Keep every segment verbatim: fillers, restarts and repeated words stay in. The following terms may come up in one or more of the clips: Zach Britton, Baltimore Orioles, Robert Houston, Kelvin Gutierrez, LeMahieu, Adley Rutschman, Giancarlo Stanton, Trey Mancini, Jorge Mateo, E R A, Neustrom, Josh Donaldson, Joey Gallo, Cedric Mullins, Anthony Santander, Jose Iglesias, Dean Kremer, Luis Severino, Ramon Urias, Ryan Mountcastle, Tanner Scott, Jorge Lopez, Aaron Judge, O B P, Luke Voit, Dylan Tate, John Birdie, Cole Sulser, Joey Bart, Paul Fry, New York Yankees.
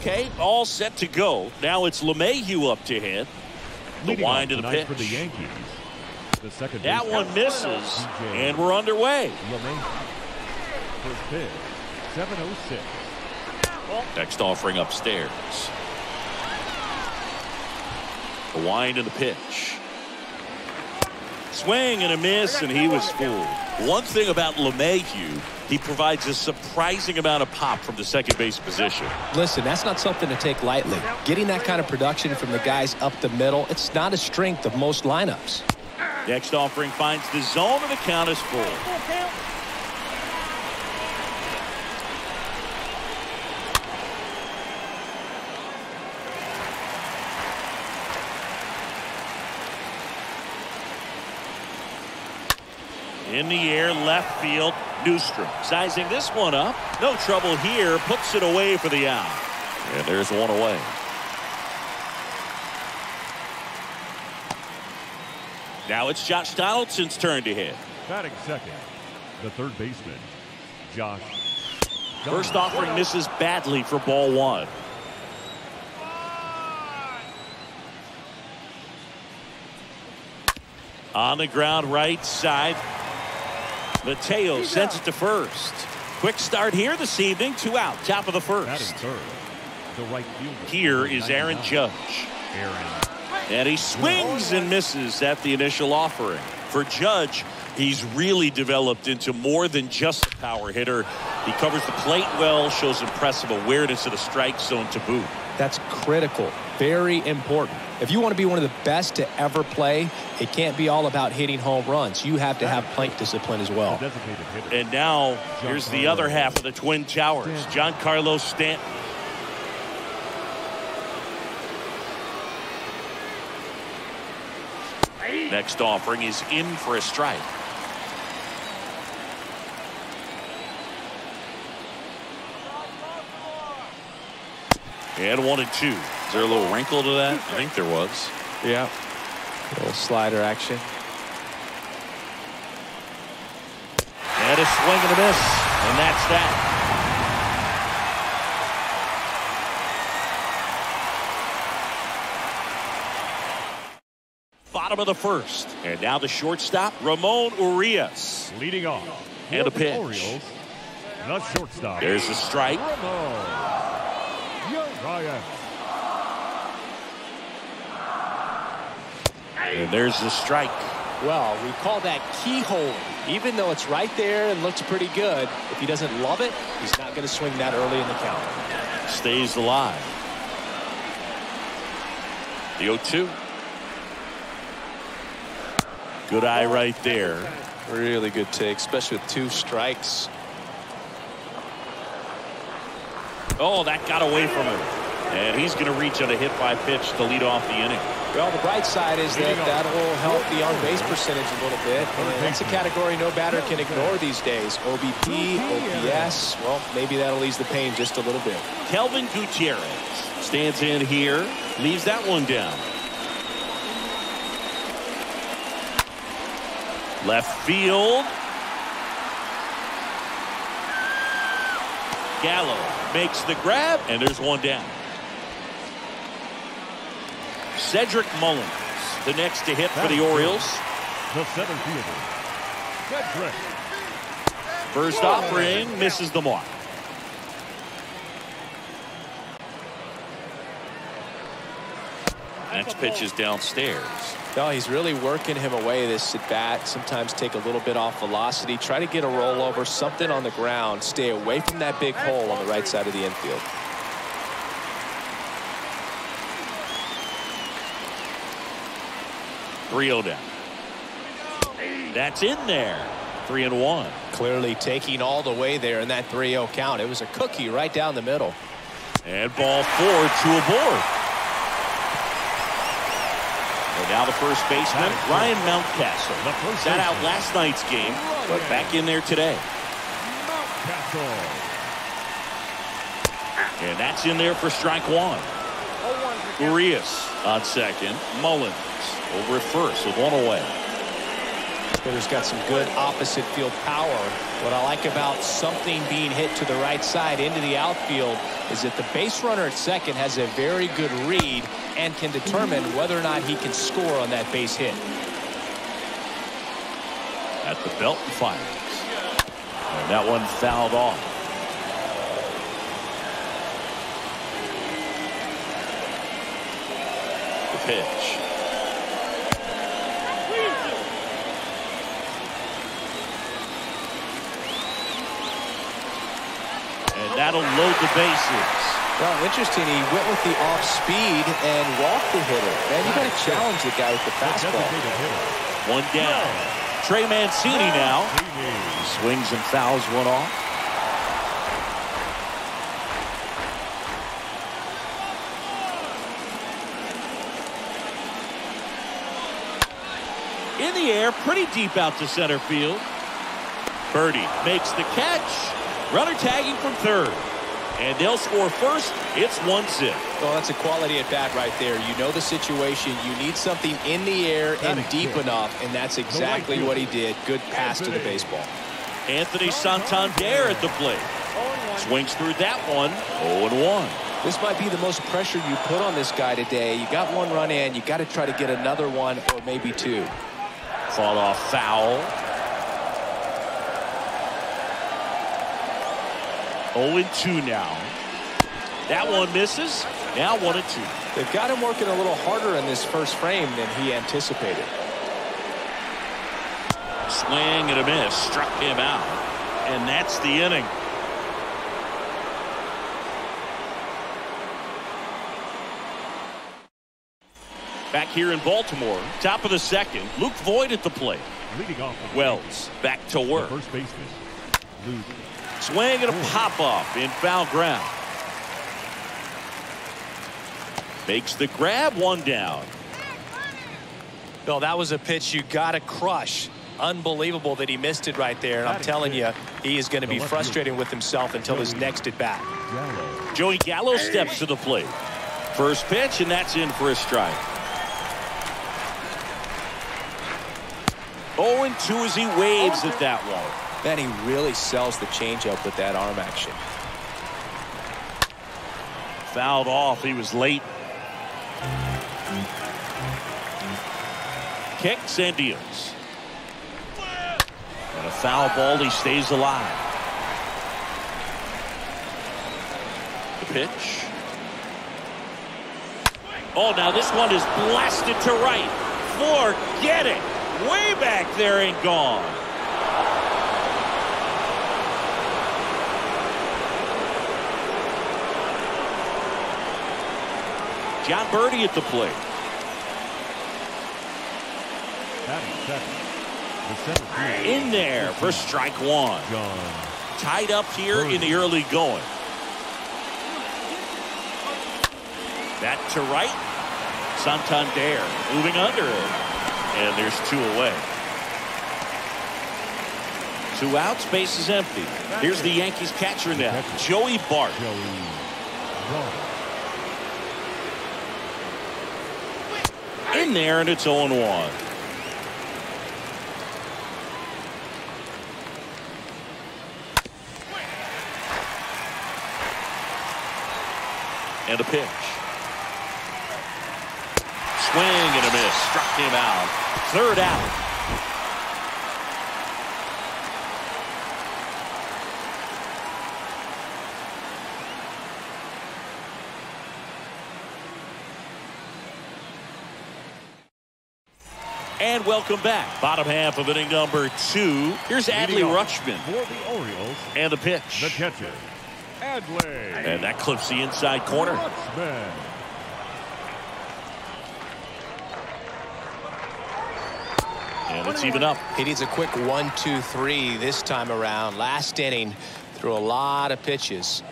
Okay, all set to go. Now it's LeMahieu up to hit. The wind of the pitch. For the Yankees. The second that one misses, and we're underway. First pitch, seven oh six. Next offering upstairs. The wind of the pitch. Swing and a miss, and he was fooled. One thing about LeMahieu, he provides a surprising amount of pop from the second base position. Listen, that's not something to take lightly. Getting that kind of production from the guys up the middle, it's not a strength of most lineups. Next offering finds the zone, and the count is full. In the air, left field, Neustrom sizing this one up. No trouble here, puts it away for the out. And there's one away. Now it's Josh Donaldson's turn to hit. Batting second, the third baseman, Josh Donaldson. First offering misses badly for ball one. On the ground, right side. Mateo sends it to first. Quick start here this evening. Two out. Top of the first. Here is Aaron Judge. And he swings and misses at the initial offering. For Judge, he's really developed into more than just a power hitter. He covers the plate well, shows impressive awareness of the strike zone to boot. That's critical. Very important. If you want to be one of the best to ever play, it can't be all about hitting home runs. You have to have plate discipline as well. And now, here's the other half of the Twin Towers, Giancarlo Stanton. Next offering is in for a strike. And one and two. Is there a little wrinkle to that? I think there was. Yeah. A little slider action. And a swing and a miss. And that's that. Bottom of the first. And now the shortstop, Ramon Urias. Leading off. And a pitch. Orioles, the shortstop. There's a strike. Ramon. And there's the strike. Well, we call that keyhole. Even though it's right there and looks pretty good, if he doesn't love it, he's not going to swing that early in the count. Stays alive. The oh two. Good eye right there. Really good take, especially with two strikes. Oh, that got away from him. And he's going to reach on a hit by pitch to lead off the inning. Well, the bright side is that that will help the on-base percentage a little bit. And that's a category no batter can ignore these days. O B P, O B S, well, maybe that'll ease the pain just a little bit. Kelvin Gutierrez stands in here, leaves that one down. Left field. Gallo makes the grab, and there's one down. Cedric Mullins, the next to hit for the Orioles. The seventh fielder. First offering misses the mark. Next pitch is downstairs. No, he's really working him away this at bat. Sometimes take a little bit off velocity. Try to get a rollover, something on the ground. Stay away from that big hole on the right side of the infield. three oh down. That's in there. three and one. Clearly taking all the way there in that three oh count. It was a cookie right down the middle. And ball four to a board. And now the first baseman, Ryan Mountcastle. Sat out last night's game, but back in there today. And that's in there for strike one. Urias on second. Mullins over at first with one away. Hitter's got some good opposite field power. What I like about something being hit to the right side into the outfield is that the base runner at second has a very good read and can determine whether or not he can score on that base hit. At the belt and fires. And that one fouled off. The pitch. And that'll load the bases. Well, interesting. He went with the off speed and walked the hitter. Man, you got to challenge the guy with the fastball. One down. No. Trey Mancini now. Swings and fouls one off. In the air, pretty deep out to center field. Birdie makes the catch. Runner tagging from third. And they'll score first. It's one zip. Well, that's a quality at bat right there. You know the situation. You need something in the air and deep enough, and that's exactly what he did. Good pass to the baseball. Anthony Santander at the plate. Swings through that one. oh and one. This might be the most pressure you put on this guy today. You got one run in. You got to try to get another one or maybe two. Fall off foul. oh and two now. That one misses. Now one and two. They've got him working a little harder in this first frame than he anticipated. Swing and a miss. Struck him out. And that's the inning. Back here in Baltimore, top of the second. Luke Voit at the plate. Leading off. Wells back to work. First baseman. Luke. Swing and a pop-off in foul ground. Makes the grab, one down. Well, that was a pitch you got to crush. Unbelievable that he missed it right there. And I'm telling you, he is going to be frustrated with himself until his next at bat. Joey Gallo steps to the plate. First pitch, and that's in for a strike. oh and two as he waves at that one. Then he really sells the changeup with that arm action. Fouled off. He was late. Kicks and deals. And a foul ball. He stays alive. The pitch. Oh, now this one is blasted to right. Forget it. Way back there and gone. John Birdie at the plate. In there for strike one. Tied up here in the early going. That to right. Santander moving under it. And there's two away. Two outs, base is empty. Here's the Yankees catcher now, Joey Bart. In there, and it's oh and one. And a pitch. Swing and a miss. Struck him out. Third out. And welcome back. Bottom half of inning number two. Here's Adley Rutschman. For the Orioles. And the pitch. The catcher. Adley. And that clips the inside corner. Rutschman. And it's even up. He needs a quick one, two, three this time around. Last inning. Threw a lot of pitches.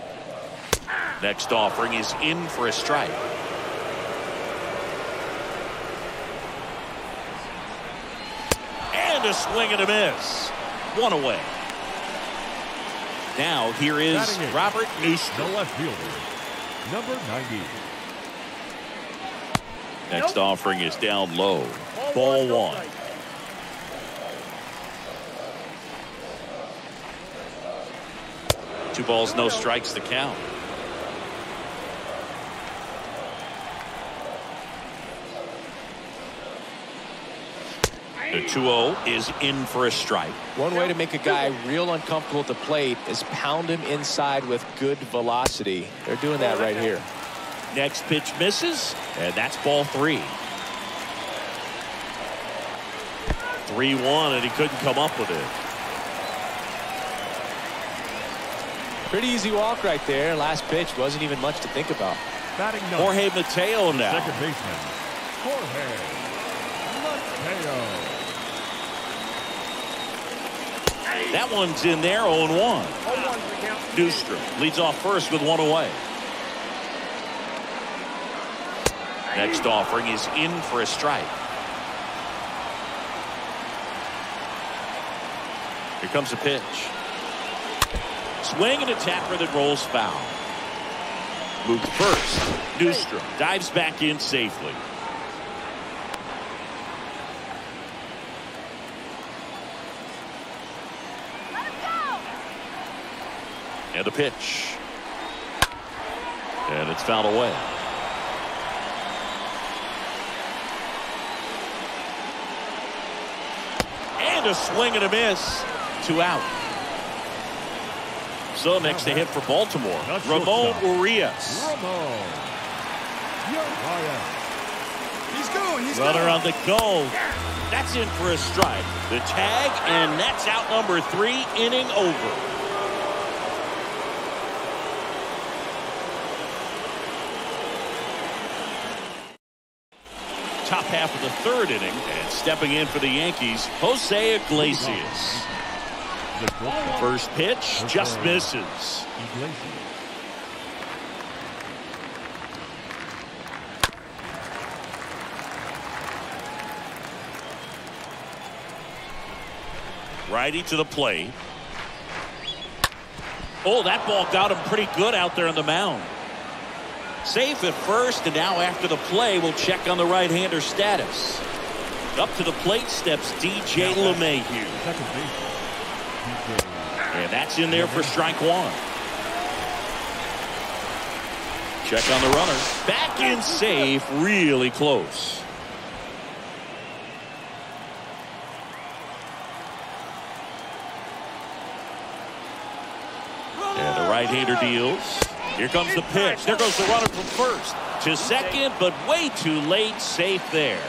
Next offering is in for a strike. A swing and a miss. One away. Now here is Robert Houston, the left fielder, number ninety. Next offering is down low. Ball one. Two balls, no strikes to count. The two oh is in for a strike. One way to make a guy real uncomfortable at the plate is pound him inside with good velocity. They're doing that right here. Next pitch misses, and that's ball three. three one, and he couldn't come up with it. Pretty easy walk right there. Last pitch wasn't even much to think about. Jorge Mateo now. Second baseman, Jorge. That one's in there, oh one. Neustrom leads off first with one away. Next offering is in for a strike. Here comes a pitch. Swing and a tapper that rolls foul. Moved first. Neustrom dives back in safely. And the pitch. And it's fouled away. And a swing and a miss. Two out. So next to hit for Baltimore, Ramon Urias. Ramon. He's going, he's going. Runner on the goal. That's in for a strike. The tag, and that's out number three, inning over. Top half of the third inning, and stepping in for the Yankees, Jose Iglesias. First pitch just misses. Righty to the plate. Oh, that ball got him pretty good out there on the mound. Safe at first, and now after the play, we'll check on the right-hander status. Up to the plate steps D J LeMahieu. And that's in there for strike one. Check on the runner. Back in safe, really close. And the right-hander deals. Here comes the pitch. There goes the runner from first to second, but way too late. Safe there.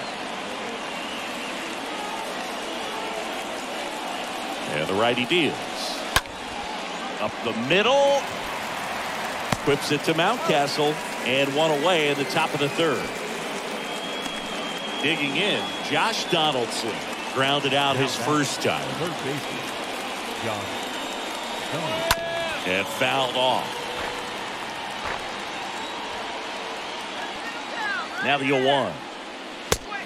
And the righty deals. Up the middle. Quips it to Mountcastle, and one away in the top of the third. Digging in, Josh Donaldson grounded out his first time. And fouled off. Now the oh one.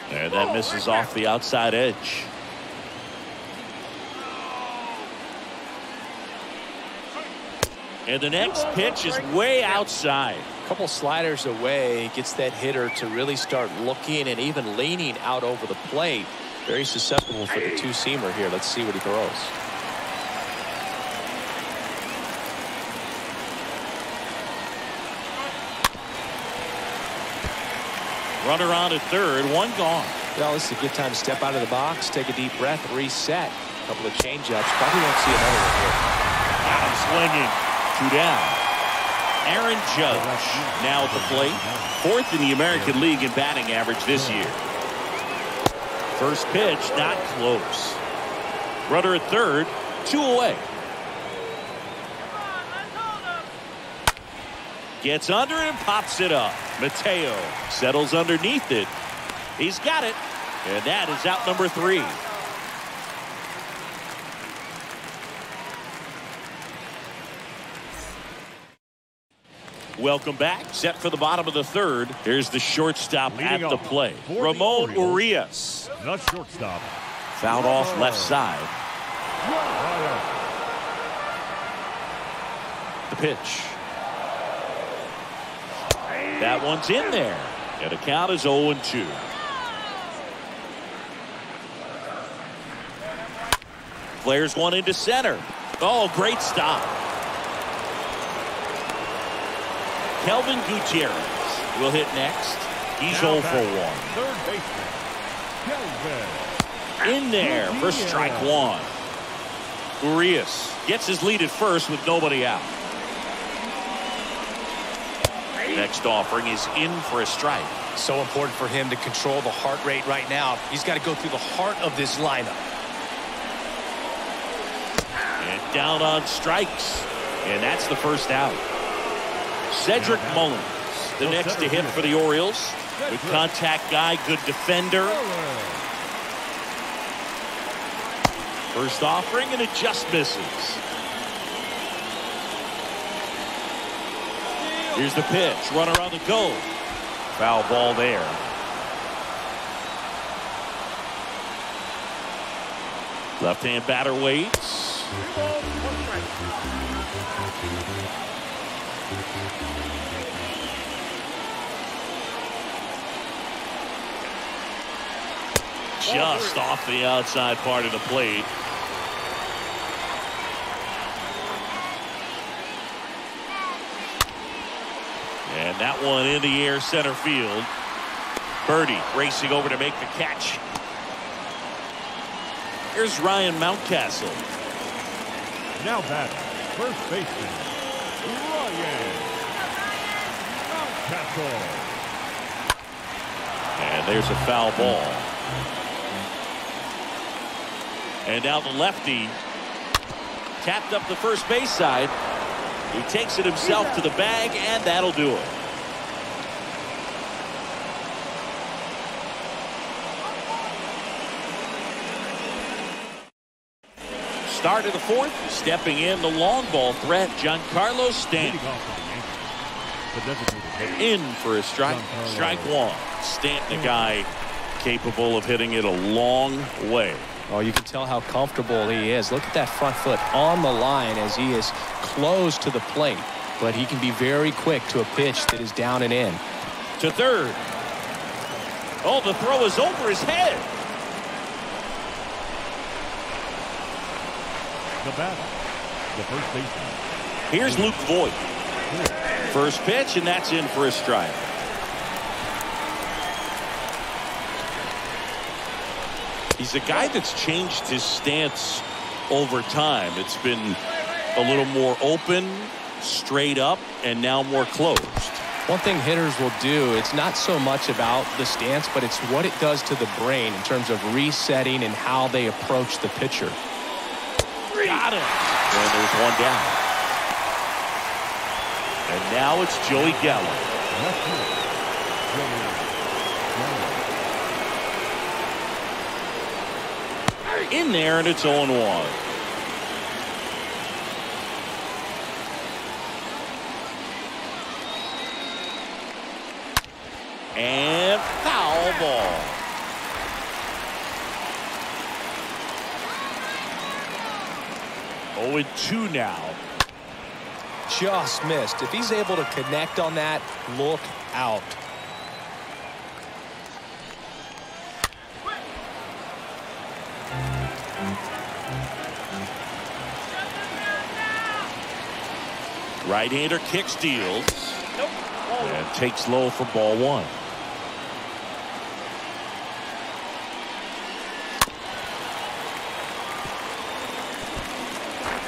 And that misses off the outside edge. And the next pitch is way outside. A couple sliders away. Gets that hitter to really start looking and even leaning out over the plate. Very susceptible for the two-seamer here. Let's see what he throws. Runner on at third, one gone. Well, this is a good time to step out of the box, take a deep breath, reset. A couple of changeups. Probably won't see another one here. Got him swinging. Two down. Aaron Judge now at the plate. Fourth in the American League in batting average this year. First pitch, not close. Runner at third, two away. Gets under and pops it up. Mateo settles underneath it. He's got it. And that is out number three. Welcome back. Set for the bottom of the third. Here's the shortstop at the play. Ramon Urias. Not shortstop. Fouled off left side. The pitch. That one's in there. And the count is oh and two. Flares one into center. Oh, great stop. Kelvin Gutierrez will hit next. He's oh for one. Third baseman, Kelvin. In there for strike one. Urias gets his lead at first with nobody out. Next offering is in for a strike. So important for him to control the heart rate right now. He's got to go through the heart of this lineup. And down on strikes. And that's the first out. Cedric Mullins, the next to hit for the Orioles. Good contact guy, good defender. First offering, and it just misses. Here's the pitch. Runner on the go. Foul ball there. Left-hand batter waits. Just off the outside part of the plate. And that one in the air, center field. Birdie racing over to make the catch. Here's Ryan Mountcastle. Now batting, first baseman, Ryan Mountcastle. And there's a foul ball. And now the lefty tapped up the first base side. He takes it himself to the bag, and that'll do it. Start of the fourth, stepping in the long ball threat, Giancarlo Stanton. And in for a strike, strike one. Stanton, a guy capable of hitting it a long way. Oh, you can tell how comfortable he is. Look at that front foot on the line as he is close to the plate. But he can be very quick to a pitch that is down and in. To third. Oh, the throw is over his head. The battle. The first baseman. Here's Luke Voit. First pitch, and that's in for a strike. He's a guy that's changed his stance over time. It's been a little more open, straight up, and now more closed. One thing hitters will do, it's not so much about the stance, but it's what it does to the brain in terms of resetting and how they approach the pitcher. Got it. And there's one down. And now it's Joey Gallo. In there, and it's oh and one. And foul ball. oh and two now. Just missed. If he's able to connect on that, look out. Right-hander kicks, deals, nope. And takes low for ball one.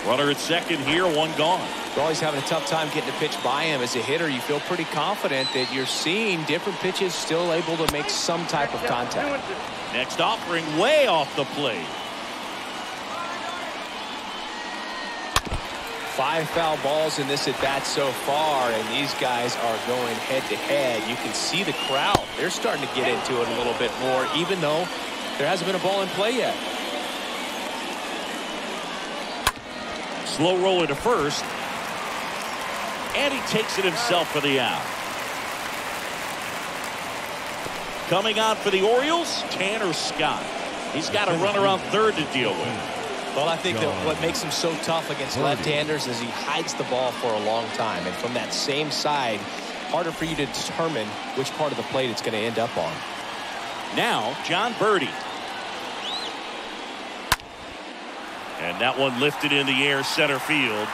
Runner at second here, one gone. You're always having a tough time getting a pitch by him. As a hitter, you feel pretty confident that you're seeing different pitches still able to make some type of contact. Next offering way off the plate. Five foul balls in this at-bat so far, and these guys are going head-to-head. You can see the crowd. They're starting to get into it a little bit more, even though there hasn't been a ball in play yet. Slow roller to first. And he takes it himself for the out. Coming out for the Orioles, Tanner Scott. He's got a runner on third to deal with. Well, I think that what makes him so tough against left-handers is he hides the ball for a long time. And from that same side, harder for you to determine which part of the plate it's going to end up on. Now, John Birdie. And that one lifted in the air, center field.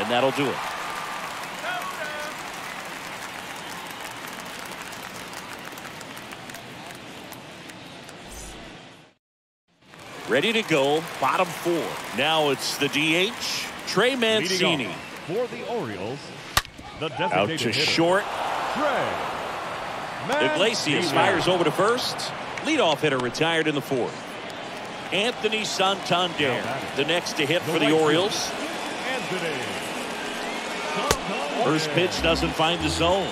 And that'll do it. ready to go. Bottom four. Now it's the D H, Trey Mancini. For the Orioles, the designated out to hitter, short. Trey Mancini. Iglesias fires over to first. Leadoff hitter retired in the fourth. Anthony Santander, the next to hit for the Orioles. First pitch doesn't find the zone.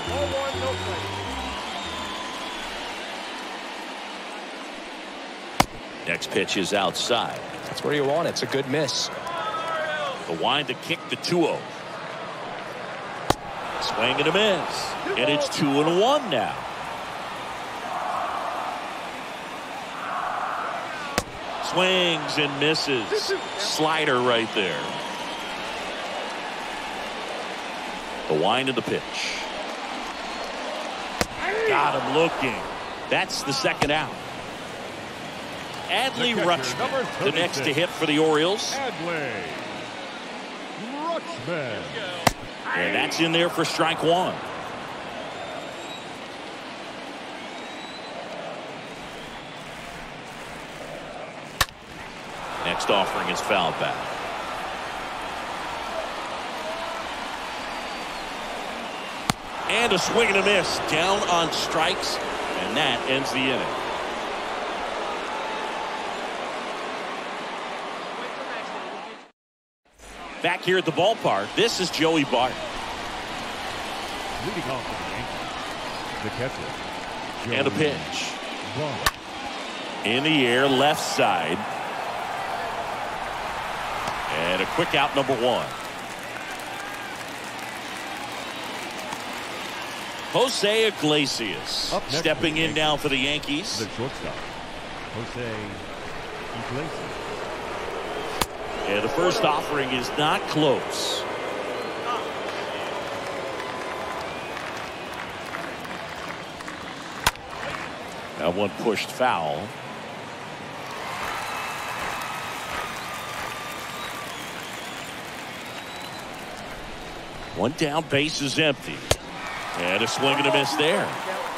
Next pitch is outside. That's where you want it. It's a good miss. The wind to kick, the two oh. Swing and a miss. And it's two and one now. Swings and misses. Slider right there. The wind of the pitch. Got him looking. That's the second out. Adley Rutschman, the next to hit for the Orioles. Adley Rutschman. And that's in there for strike one. Next offering is fouled back. And a swing and a miss. Down on strikes. And that ends the inning. Back here at the ballpark, this is Joey Bart. Leading off for the Yankees, the catcher. And a pitch. Bart. In the air, left side. And a quick out, number one. Jose Iglesias next, stepping in Yankees. Now for the Yankees. The shortstop, Jose Iglesias. Yeah, the first offering is not close. That one pushed foul. One down, base is empty. And a swing and a miss there.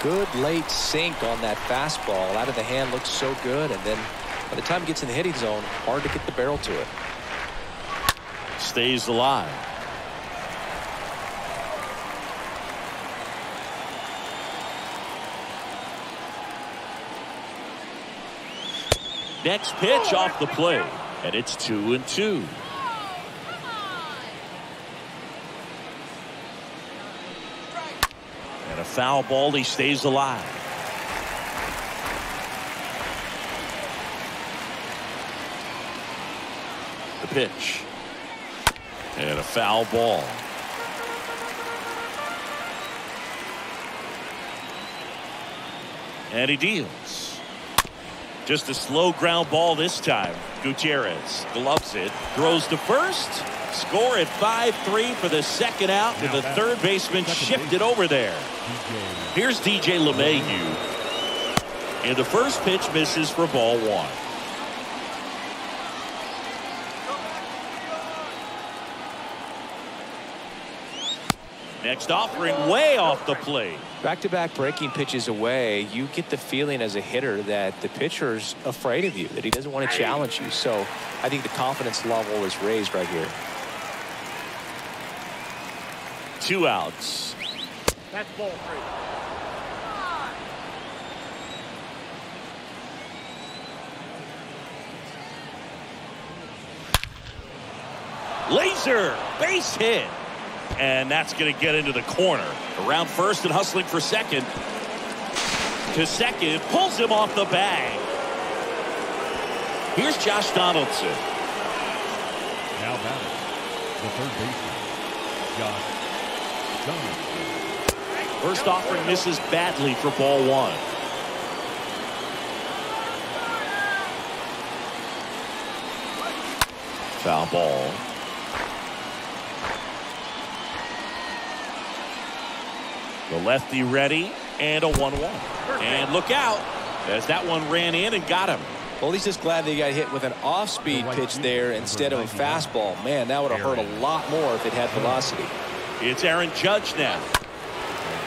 Good late sink on that fastball. Out of the hand looks so good. And then by the time it gets in the hitting zone, hard to get the barrel to it. Stays alive. Next pitch off the plate. And it's two and two. A foul ball, he stays alive. The pitch. And a foul ball. And he deals. Just a slow ground ball this time. Gutierrez gloves it, throws to first. Score at five three for the second out, with the third baseman shifted over there. Here's D J LeMahieu. And the first pitch misses for ball one. Next offering way off the plate. Back-to-back breaking pitches away, you get the feeling as a hitter that the pitcher's afraid of you, that he doesn't want to challenge you. So I think the confidence level is raised right here. Two outs. That's ball three. Laser base hit. And that's going to get into the corner. Around first and hustling for second. To second, pulls him off the bag. Here's Josh Donaldson. Now batting, the third baseman, Josh Donaldson. First offering misses badly for ball one. Foul ball. The lefty ready, and a one one. And look out, as that one ran in and got him. Well, he's just glad that he got hit with an off-speed pitch there instead of a fastball. Man, that would have hurt a lot more if it had velocity. It's Aaron Judge now.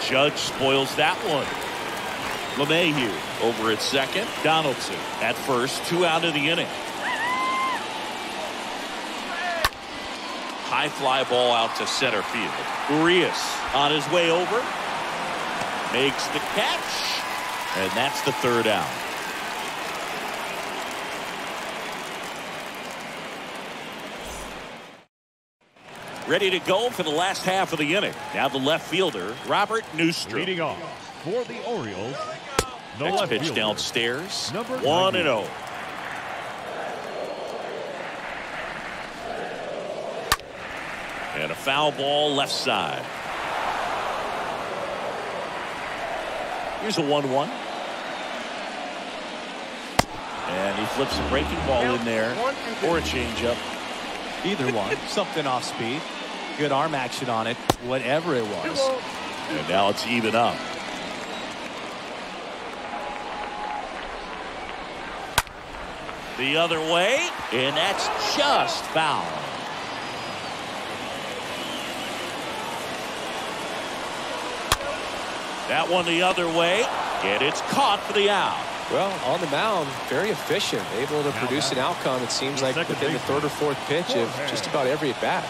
Judge spoils that one. LeMahieu over at second. Donaldson at first, two out of the inning. High fly ball out to center field. Urias on his way over. Makes the catch. And that's the third out. Ready to go for the last half of the inning. Now the left fielder, Robert Neustrom. Leading off for the Orioles. The Next pitch fielder, downstairs. one and oh. And a foul ball left side. Here's a one one. And he flips a breaking ball in there. Or a changeup. Either one. Something off speed. Good arm action on it. Whatever it was. And now it's even up. The other way. And that's just foul. That one the other way, and it's caught for the out. Well, on the mound, very efficient, able to produce an outcome, it seems like, within the third or fourth pitch of just about every at-bat.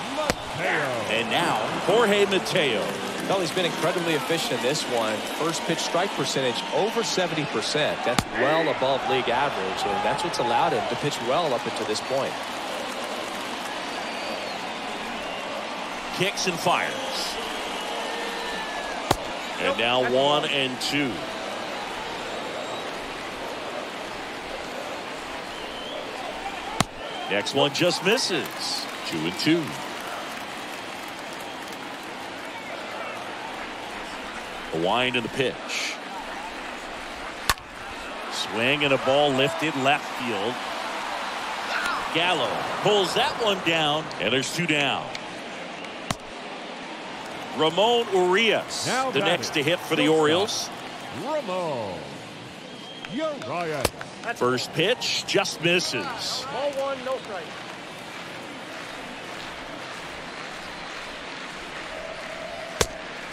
And now, Jorge Mateo. Well, he's been incredibly efficient in this one. First pitch strike percentage over seventy percent. That's well above league average, and that's what's allowed him to pitch well up until this point. Kicks and fires. And now one and two. Next one just misses. Two and two. A wind in the pitch. Swing and a ball lifted left field. Gallo pulls that one down, and there's two down. Ramon Urias, now the next to hit for the Orioles. Ramon Urias. First pitch just misses. Ball one, no strike.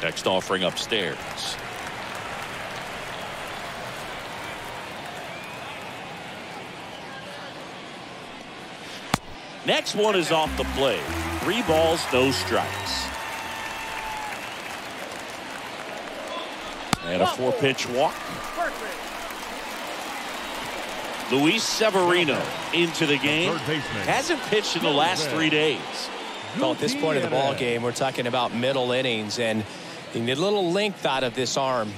Next offering upstairs. Next one is off the plate. Three balls, no strikes. And a four-pitch walk. Perfect. Luis Severino into the game. Hasn't pitched in the last three days. Well, at this point of the ball game, we're talking about middle innings, and you need a little length out of this arm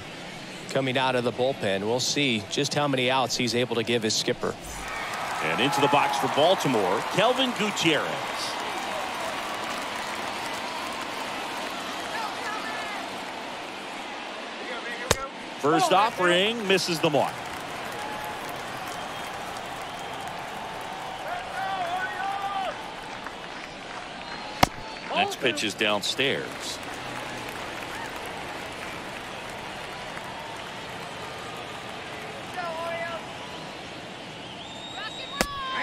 coming out of the bullpen. We'll see just how many outs he's able to give his skipper. And into the box for Baltimore, Kelvin Gutierrez. First offering misses the mark. Next pitch is downstairs.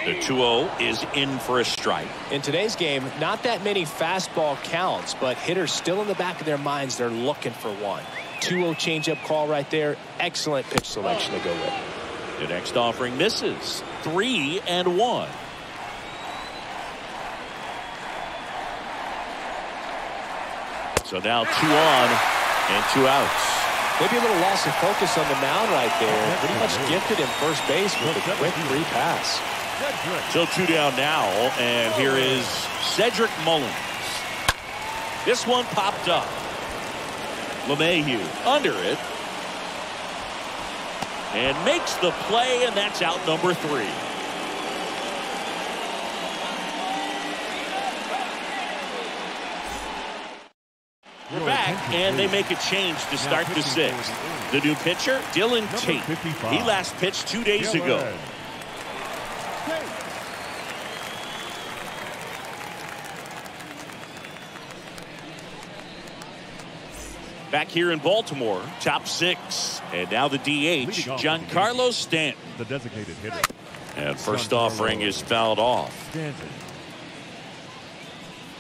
The two oh is in for a strike. In today's game, not that many fastball counts, but hitters still in the back of their minds, they're looking for one. two oh changeup call right there. Excellent pitch selection to go with. The next offering misses. Three and one. So now two on and two outs. Maybe a little loss of focus on the mound right there. Pretty much gifted in first base with a quick three pass. So two down now, and here is Cedric Mullins. This one popped up. LeMahieu under it and makes the play, and that's out number three. We're back, and they make a change to start the sixth. The new pitcher, Dylan Tate. He last pitched two days ago. Back here in Baltimore, top six. And now the D H, Giancarlo Stanton. The designated hitter. And first offering is fouled off.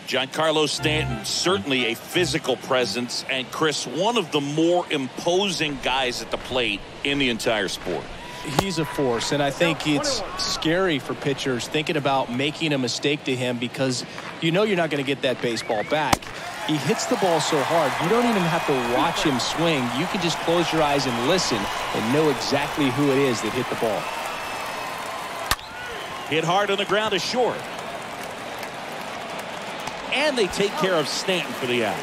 Giancarlo Stanton, certainly a physical presence. And, Chris, one of the more imposing guys at the plate in the entire sport. he's a force, and I think it's scary for pitchers thinking about making a mistake to him, because you know you're not going to get that baseball back. He hits the ball so hard, you don't even have to watch him swing. You can just close your eyes and listen and know exactly who it is that hit the ball. Hit hard on the ground to short. And they take care of Stanton for the out.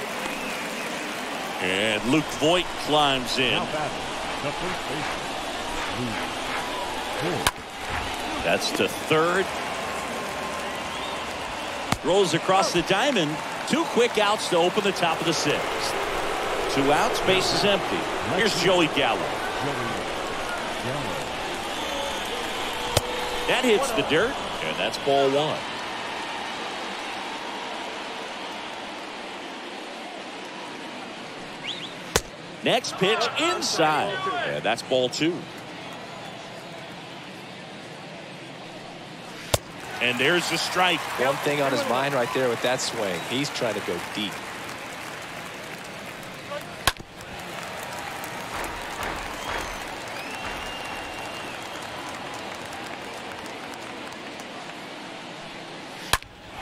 And Luke Voit climbs in. That's to third. Rolls across the diamond. Two quick outs to open the top of the sixth. Two outs, base is empty. Here's Joey Gallo. That hits the dirt, and that's ball one. Next pitch inside, and that's ball two. And there's the strike. One thing on his mind right there with that swing. He's trying to go deep.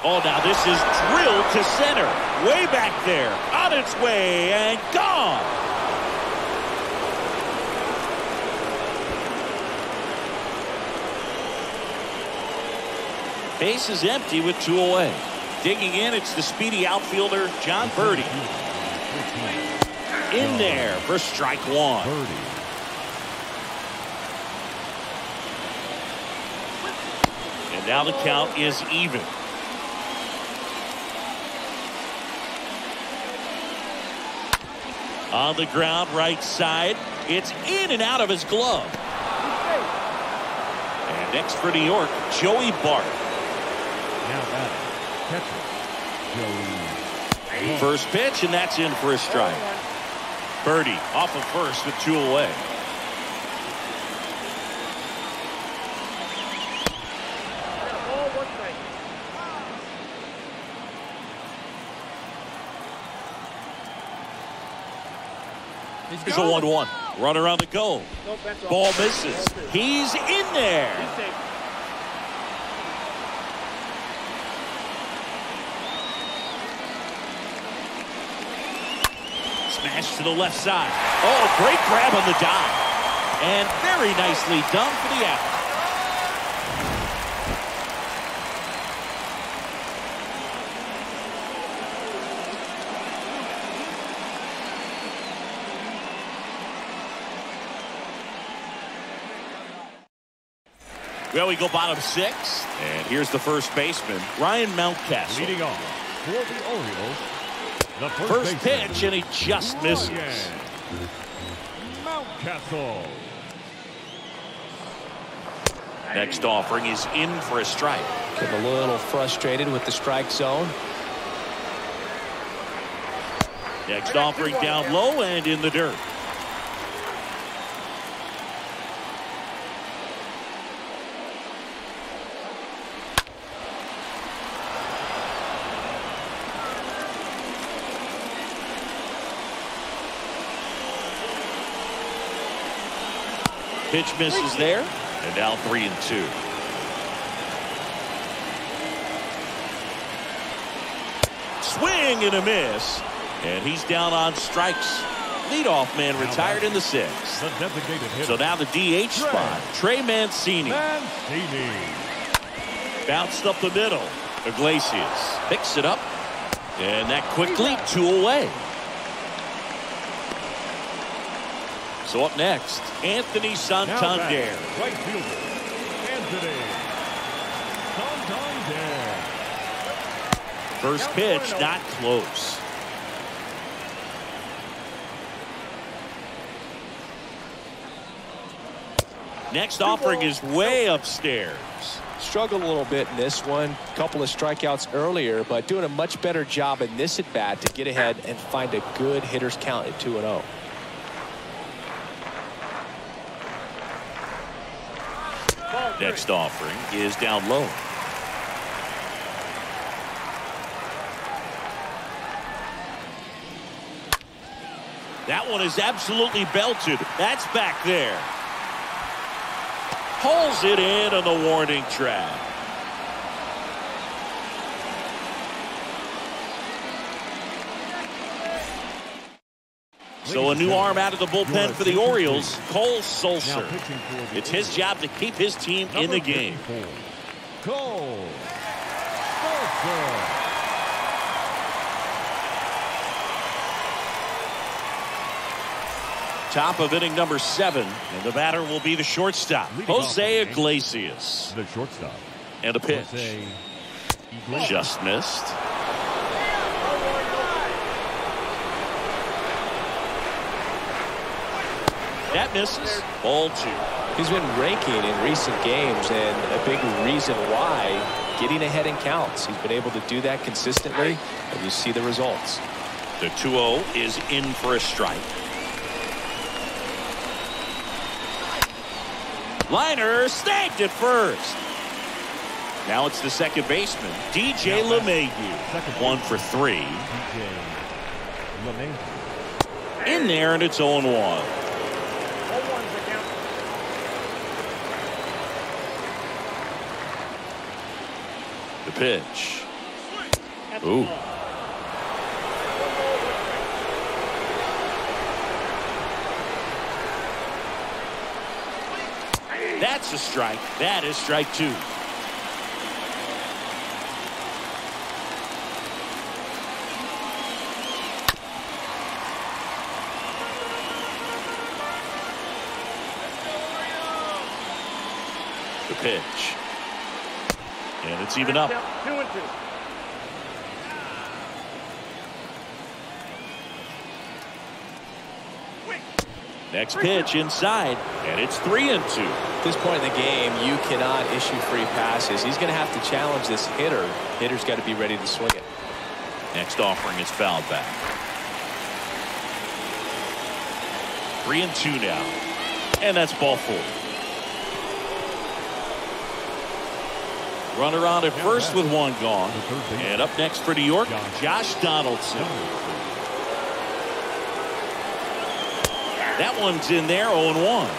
Oh, now this is drilled to center. Way back there. On its way and gone. Base is empty with two away. Digging in, it's the speedy outfielder, John Birdie. In there for strike one. And now the count is even. On the ground, right side. It's in and out of his glove. And next for New York, Joey Bart. Now that catcher, Joey. First pitch, and that's in for a strike. Birdie off of first with two away. Here's a one one. Runner on the go. Ball misses. He's in there. Smash to the left side. Oh, great grab on the dive. And very nicely done for the out. Well, we go bottom six. And here's the first baseman, Ryan Mountcastle. Leading off for the Orioles. The first, first pitch, and he just misses. Mountcastle. Next offering is in for a strike. Getting a little frustrated with the strike zone. Next offering down low and in the dirt. Pitch misses there, and now three and two. Swing and a miss, and he's down on strikes. Leadoff man retired in the sixth. So now the D H spot, Trey Mancini. Bounced up the middle. Iglesias picks it up, and that quickly two away. So up next, Anthony Santander. Back, right fielder, Anthony Santander. First pitch, not close. Next offering is way upstairs. Struggled a little bit in this one. Couple of strikeouts earlier, but doing a much better job in this at bat to get ahead and find a good hitter's count at two and oh. Next offering is down low. That one is absolutely belted. That's back there. Pulls it in on the warning track. So a new arm out of the bullpen for the Orioles, Cole Sulser. It's his job to keep his team in the game. Cole Sulser. Top of inning number seven, and the batter will be the shortstop, Jose Iglesias. The shortstop. And a pitch. Just missed. That misses. Ball two. He's been raking in recent games, and a big reason why, getting ahead in counts. He's been able to do that consistently, and you see the results. The two oh is in for a strike. Liner snagged at first. Now it's the second baseman, D J LeMahieu. One for three. In there, and it's oh one. The pitch. Ooh. That's a strike. That is strike two. The pitch. And it's even up. Two and two. Next pitch inside, and it's three and two. At this point in the game, you cannot issue free passes. He's going to have to challenge this hitter. Hitter's got to be ready to swing it. Next offering is fouled back. Three and two now, and that's ball four. Runner on at first with one gone. And up next for New York, Josh Donaldson. That one's in there, oh one.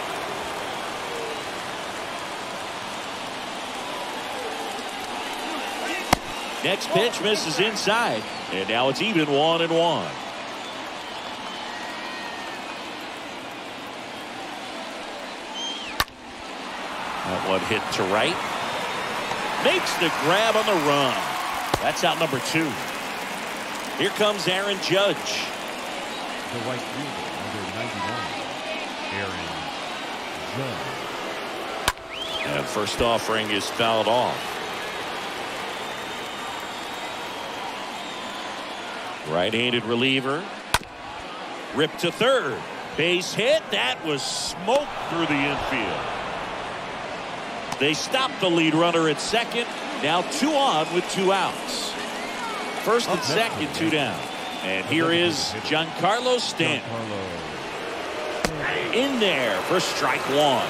Next pitch misses inside. And now it's even, one and one. That one hit to right. Makes the grab on the run. That's out number two. Here comes Aaron Judge. The right fielder, number ninety-one, Aaron Judge. And first offering is fouled off. Right-handed reliever. Ripped to third. Base hit. That was smoked through the infield. They stop the lead runner at second. Now two on with two outs. First and second, two down. And here is Giancarlo Stanton. In there for strike one.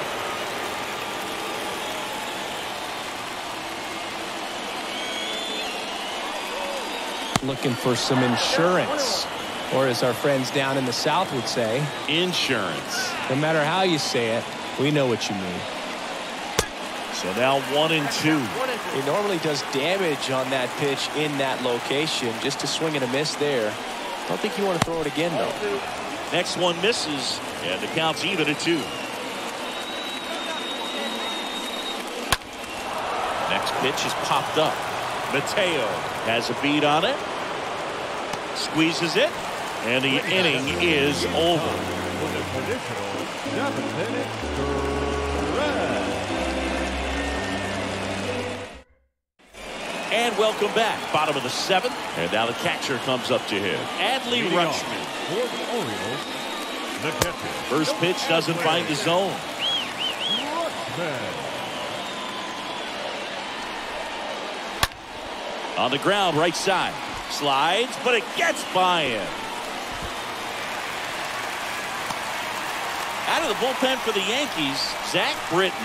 Looking for some insurance. Or as our friends down in the South would say, insurance. No matter how you say it, we know what you mean. So now one and two. He normally does damage on that pitch in that location. Just a swing and a miss there. Don't think you want to throw it again, though. Next one misses, and the count's even at two. Next pitch is popped up. Mateo has a bead on it. Squeezes it, and the inning is over. And welcome back. Bottom of the seventh. And now the catcher comes up to him. Adley Rutschman. First pitch doesn't find the zone. On the ground, right side. Slides, but it gets by him. Out of the bullpen for the Yankees, Zach Britton.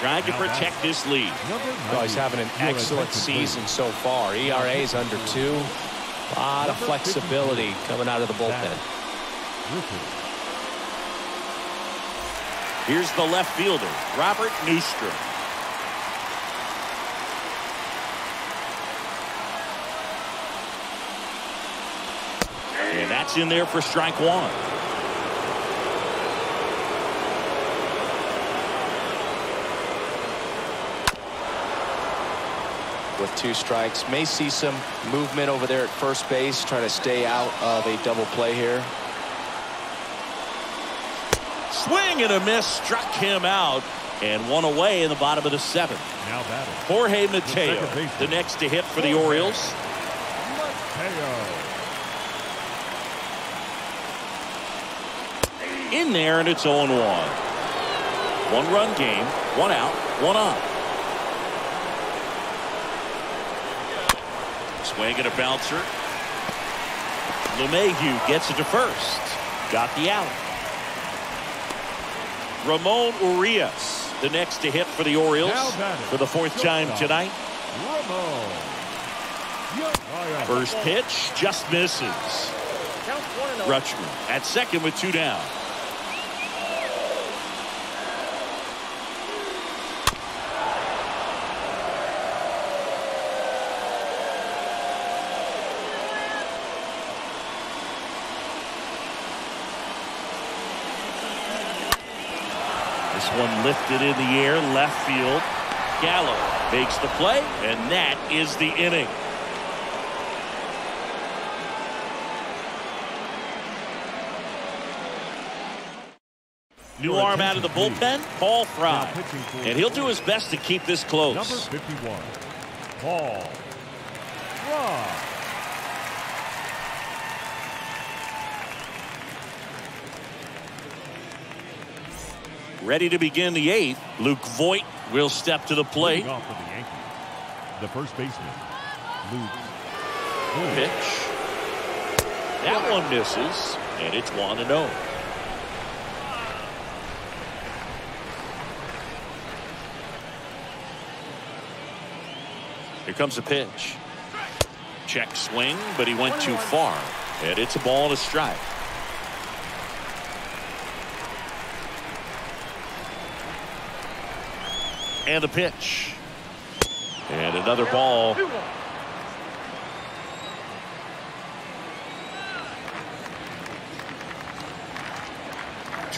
Trying to protect this lead. Well, he's having an excellent season so far. E R A is under two. A lot of flexibility coming out of the bullpen. Here's the left fielder, Robert Neustrom. And that's in there for strike one. With two strikes, may see some movement over there at first base, trying to stay out of a double play here. Swing and a miss, struck him out, and one away in the bottom of the seventh. Now batting, Jorge Mateo, the, the next to hit for Jorge. the Orioles. Mateo. In there, and it's oh and one. One run game, one out, one on. Swing and a bouncer. LeMahieu gets it to first. Got the out. Ramon Urias, the next to hit for the Orioles for the fourth time tonight. First pitch just misses. Rutschman at second with two down. One lifted in the air, left field. Gallo makes the play, and that is the inning. New arm out of the bullpen, Paul Fry, and he'll do his best to keep this close. Number fifty-one, Paul Fry. Ready to begin the eighth. Luke Voit will step to the plate. Off for the Yankees, the first baseman, Luke Voit. Pitch. That one misses, and it's one and zero. Here comes the pitch. Check swing, but he went too far, and it's a ball and a strike. And the pitch. And another ball. two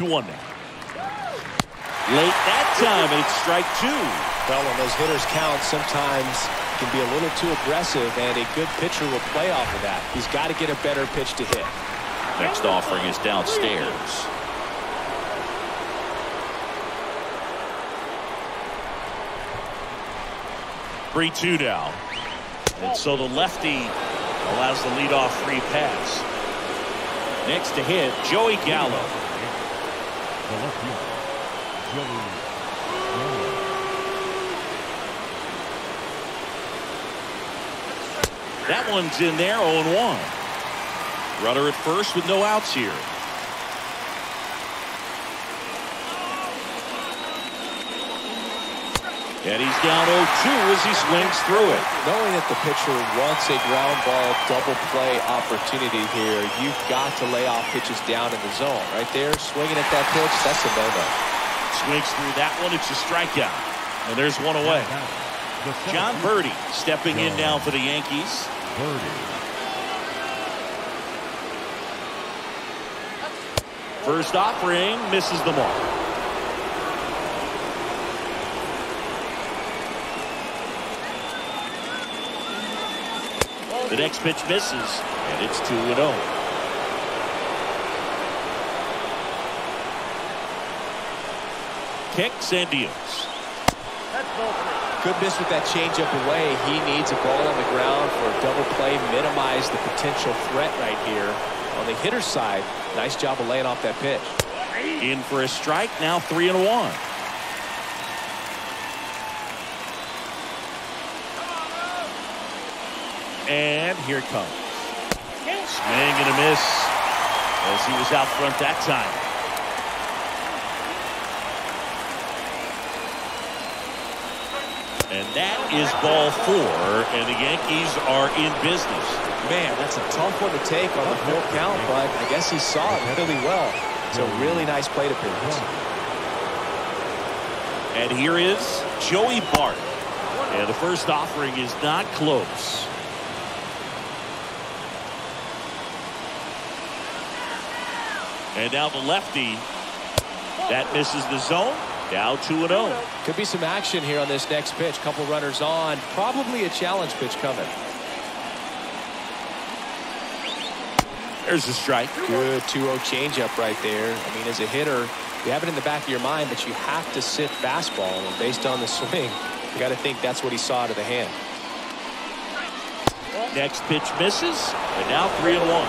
one now. Late that time, it's strike two. Well, when those hitters count, sometimes can be a little too aggressive, and a good pitcher will play off of that. He's got to get a better pitch to hit. Next offering is downstairs. three two now. And so the lefty allows the leadoff free pass. Next to hit, Joey Gallo. That one's in there, oh and one. Runner at first with no outs here. And he's down oh two as he swings through it. Knowing that the pitcher wants a ground ball double play opportunity here, you've got to lay off pitches down in the zone. Right there, swinging at that pitch, that's a no-no. Swings through that one, it's a strikeout. And there's one away. John Birdie stepping in now for the Yankees. Birdie. First offering, misses the mark. The next pitch misses, and it's two and oh. Kicks and deals. Good miss with that changeup away. He needs a ball on the ground for a double play, minimize the potential threat right here. On the hitter's side, nice job of laying off that pitch. In for a strike, now three and one. And here it comes. Swing and a miss as he was out front that time. And that is ball four, and the Yankees are in business. Man, that's a tough one to take on the full count, but I guess he saw it really well. It's a really nice plate appearance. And here is Joey Bart. And the first offering is not close. And now the lefty. That misses the zone. Now two and oh. Could be some action here on this next pitch. Couple runners on. Probably a challenge pitch coming. There's the strike. Good two oh changeup right there. I mean, as a hitter, you have it in the back of your mind, but you have to sit fastball. And based on the swing, you got to think that's what he saw to the hand. Next pitch misses. And now three and one.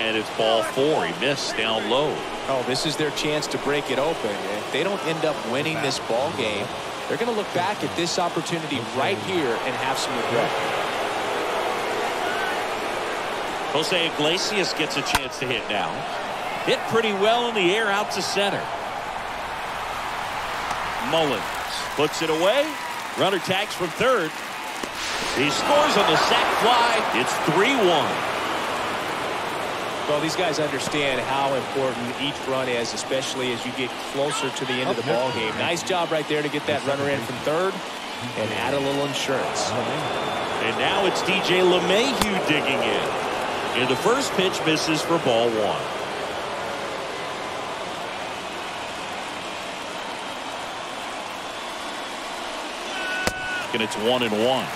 And it's ball four. He missed down low. Oh, this is their chance to break it open. If they don't end up winning this ball game, they're going to look back at this opportunity right here and have some regret. Jose Iglesias gets a chance to hit now. Hit pretty well in the air out to center. Mullins puts it away. Runner tags from third. He scores on the sac fly. It's three one. Well, these guys understand how important each run is, especially as you get closer to the end of the ball game. Nice job right there to get that runner in from third and add a little insurance. And now it's D J LeMahieu digging in. And the first pitch misses for ball one. And it's one and one.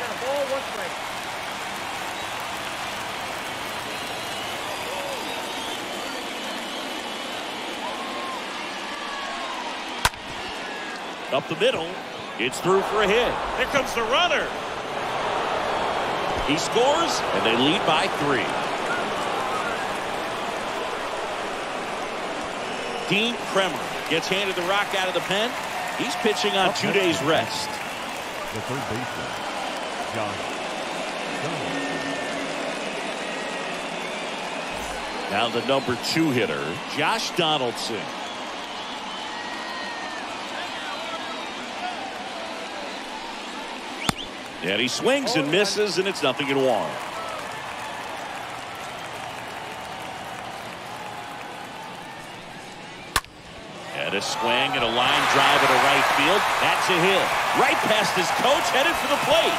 Up the middle. It's through for a hit. Here comes the runner. He scores, and they lead by three. Dean Kremer gets handed the rock out of the pen. He's pitching on two days rest. The third baseman, Josh Donaldson. Now the number two hitter, Josh Donaldson. And he swings and misses, and it's nothing in one. And a swing and a line drive into right field. That's a hit. Right past his coach, headed for the plate.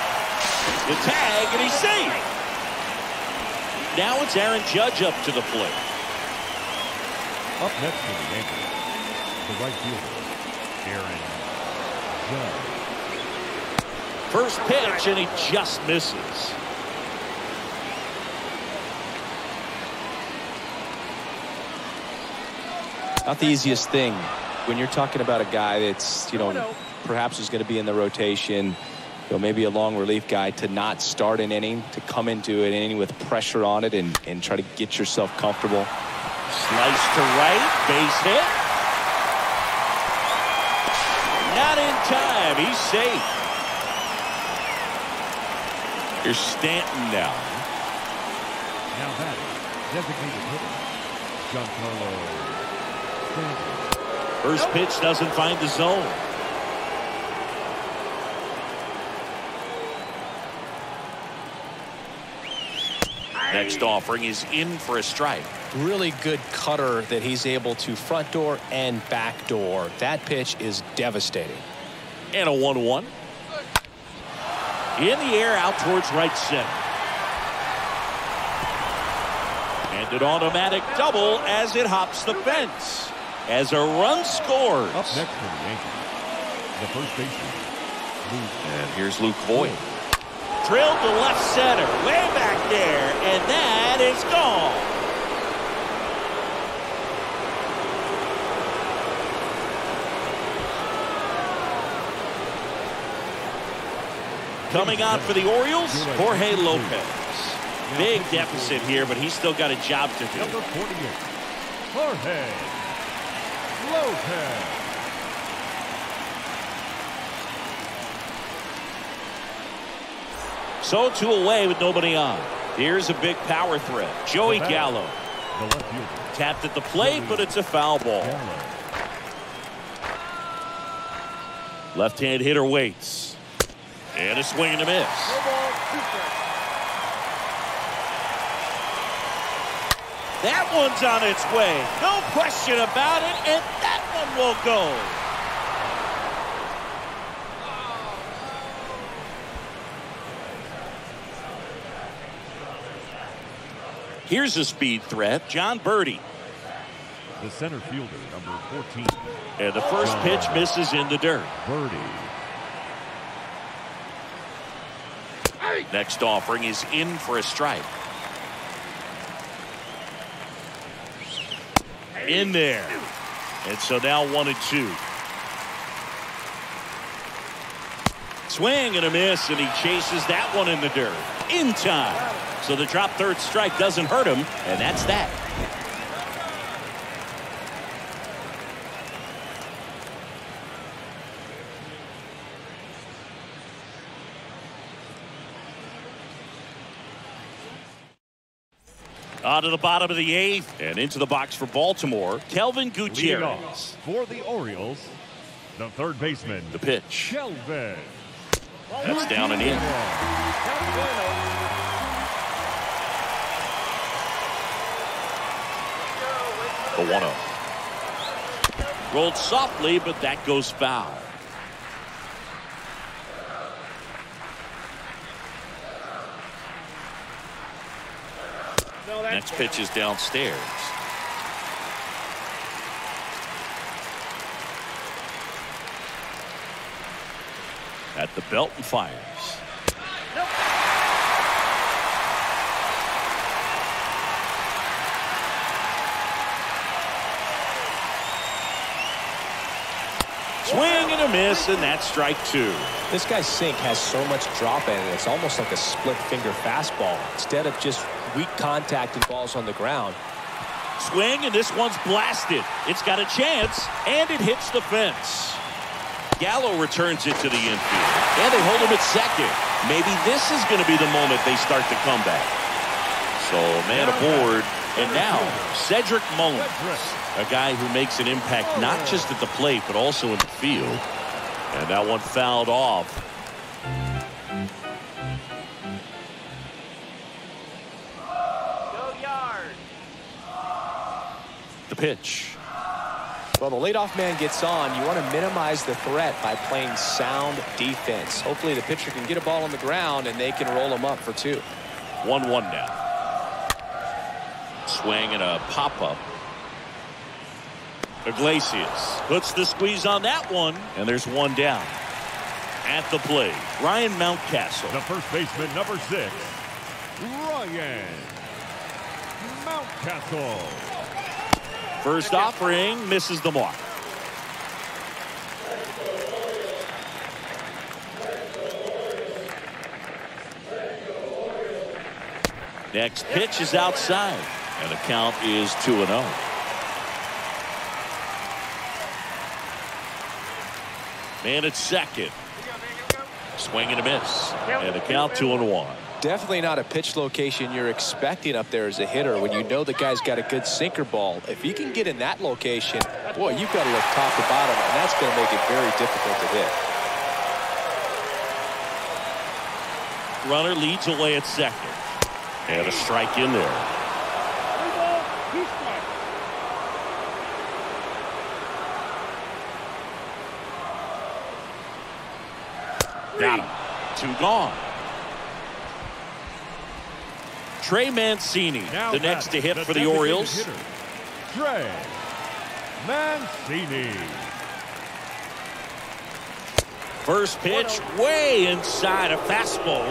The tag, and he's safe. Now it's Aaron Judge up to the plate. Up next to the Yankees, the right fielder, Aaron Judge. First pitch, and he just misses. Not the easiest thing when you're talking about a guy that's, you know, perhaps is going to be in the rotation, you know, maybe a long relief guy, to not start an inning, to come into an inning with pressure on it and, and try to get yourself comfortable. Slice to right, base hit. Not in time, he's safe. Here's Stanton now. Now batting, designated hitter, Giancarlo Stanton. First pitch doesn't find the zone. Next offering is in for a strike. Really good cutter that he's able to front door and back door. That pitch is devastating. And a one one. In the air out towards right center. And an automatic double as it hops the fence. As a run scores. Up next for the Yankees, the first baseman, Luke. And here's Luke Voit. Drilled to left center. Way back there. And that is gone. Coming on for the Orioles, Jorge Lopez. Big deficit here, but he's still got a job to do. Number forty-eight, Jorge Lopez. So two away with nobody on. Here's a big power threat. Joey Gallo. Tapped at the plate, but it's a foul ball. Left-hand hitter waits. And a swing and a miss. That one's on its way. No question about it, and that one will go. Here's a speed threat, John Birdie. The center fielder, number fourteen. And the first pitch misses in the dirt. Birdie. Next offering is in for a strike. In there. And so now one and two. Swing and a miss, and he chases that one in the dirt. In time. So the drop third strike doesn't hurt him, and that's that. Out of the bottom of the eighth and into the box for Baltimore, Kelvin Gutierrez. For the Orioles, the third baseman. The pitch. Kelvin. That's down and in. The one oh. Rolled softly, but that goes foul. Next pitch is downstairs. At the belt and fires. Nope. Swing and a miss, and that's strike two. This guy's sink has so much drop in it, it's almost like a split finger fastball instead of just weak contact and balls on the ground. Swing, and this one's blasted. It's got a chance, and it hits the fence. Gallo returns it to the infield, and they hold him at second. Maybe this is going to be the moment they start the comeback. So man aboard, and now Cedric Mullins, a guy who makes an impact not just at the plate but also in the field. And that one fouled off. The pitch. Well, the leadoff man gets on. You want to minimize the threat by playing sound defense. Hopefully the pitcher can get a ball on the ground and they can roll him up for two. one one now. Swing and a pop-up. Iglesias puts the squeeze on that one, and there's one down. At the plate, Ryan Mountcastle. The first baseman, number six, Ryan Mountcastle. First offering misses the mark. Next pitch is outside, and the count is two and oh. Man at second. Swing and a miss, and the count two and one. Definitely not a pitch location you're expecting up there as a hitter when you know the guy's got a good sinker ball. If you can get in that location, boy, you've got to look top to bottom, and that's going to make it very difficult to hit. Runner leads away at second. And a strike in there. Got him. Two gone. Trey Mancini, now the next to hit for the Orioles. Hitter, Trey Mancini. First pitch way inside, a fastball.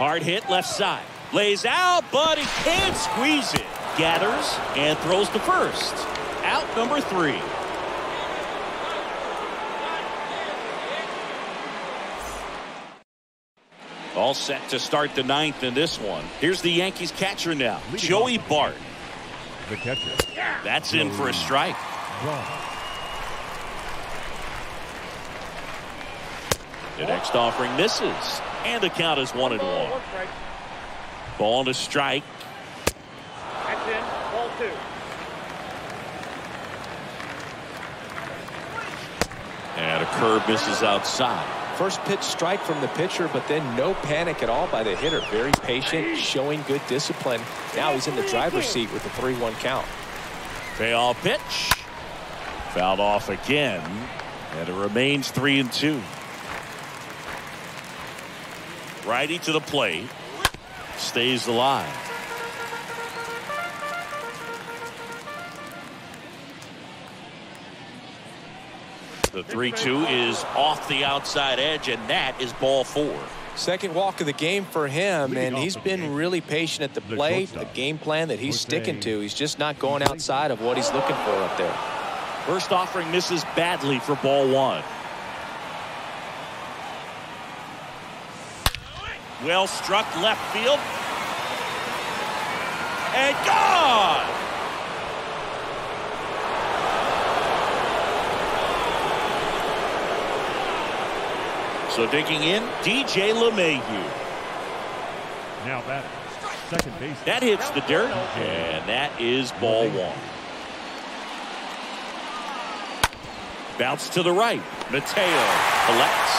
Hard hit left side. Lays out, but he can't squeeze it. Gathers and throws to first. Out number three. All set to start the ninth in this one. Here's the Yankees catcher now, Joey Bart. The catcher. That's in for a strike. The next offering misses. And the count is one and one. Ball to strike. That's in. Ball two. And a curve misses outside. First pitch strike from the pitcher, but then no panic at all by the hitter. Very patient, showing good discipline. Now he's in the driver's seat with a three one count. Payoff pitch. Fouled off again. And it remains three and two. Righty to the plate. Stays alive. The three two is off the outside edge, and that is ball four. Second walk of the game for him, and he's been really patient at the plate. The game plan that he's sticking to. He's just not going outside of what he's looking for up there. First offering misses badly for ball one. Well struck left field. And gone! So digging in, D J LeMahieu. Now batting second base. That hits the dirt, and that is ball one. Bounce to the right. Mateo collects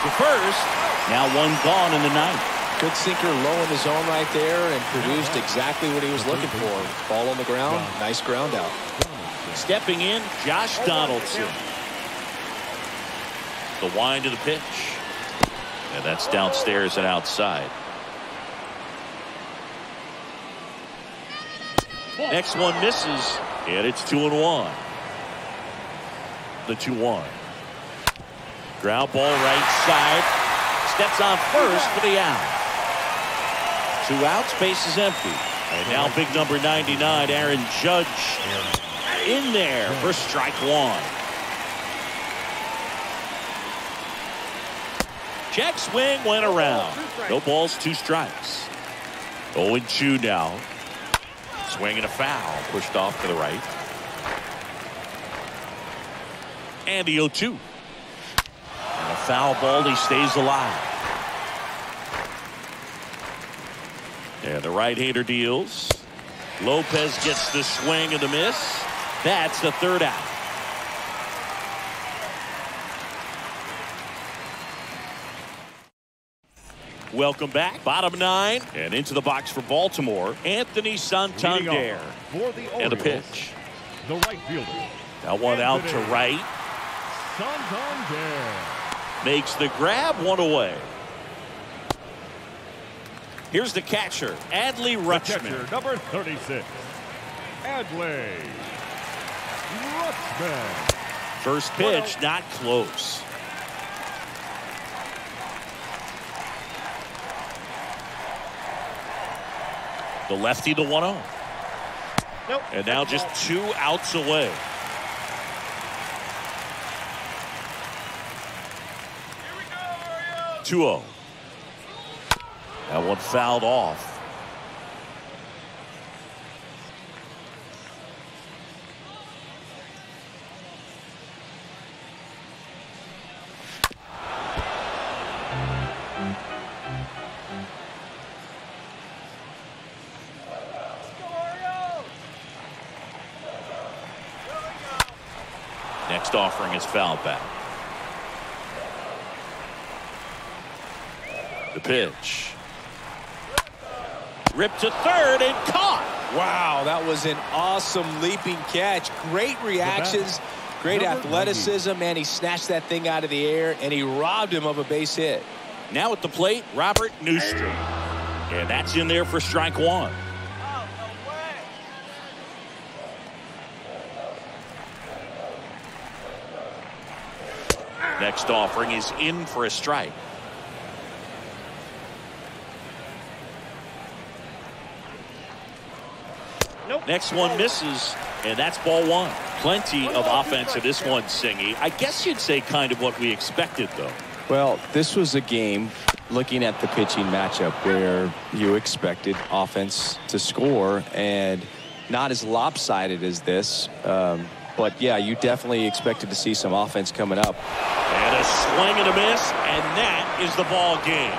to first. Now one gone in the ninth. Good sinker low in the zone right there, and produced exactly what he was looking for. Ball on the ground, nice ground out. Stepping in, Josh Donaldson. The wind to the pitch, and that's downstairs and outside. Next one misses, and it's two and one. The two one. Ground ball right side. Steps on first for the out. Two outs, base is empty, and now big number ninety-nine, Aaron Judge, in there for strike one. Check swing went around. No balls, two strikes. oh and two now. Swing and a foul. Pushed off to the right. And the oh two. And a foul ball. He stays alive. And the right-hander deals. Lopez gets the swing and the miss. That's the third out. Welcome back. Bottom nine, and into the box for Baltimore, Anthony Santander. For the Orioles, and a pitch. The right fielder. That one out to right. Santander makes the grab, one away. Here's the catcher, Adley Rutschman. Catcher, number thirty-six. Adley Rutschman. First pitch, not close. The lefty, the one oh. Nope. And now just two outs away. two oh. That one fouled off. Offering his foul back. The pitch. Ripped to third and caught. Wow, that was an awesome leaping catch. Great reactions, great athleticism, and he snatched that thing out of the air, and he robbed him of a base hit. Now at the plate, Robert Houston. And that's in there for strike one. Next offering is in for a strike. Nope. Next one misses, and that's ball one. Plenty of offense in this one, Singy. I guess you'd say kind of what we expected, though. Well, this was a game, looking at the pitching matchup, where you expected offense to score, and not as lopsided as this. Um, But, yeah, you definitely expected to see some offense coming up. And a swing and a miss, and that is the ball game.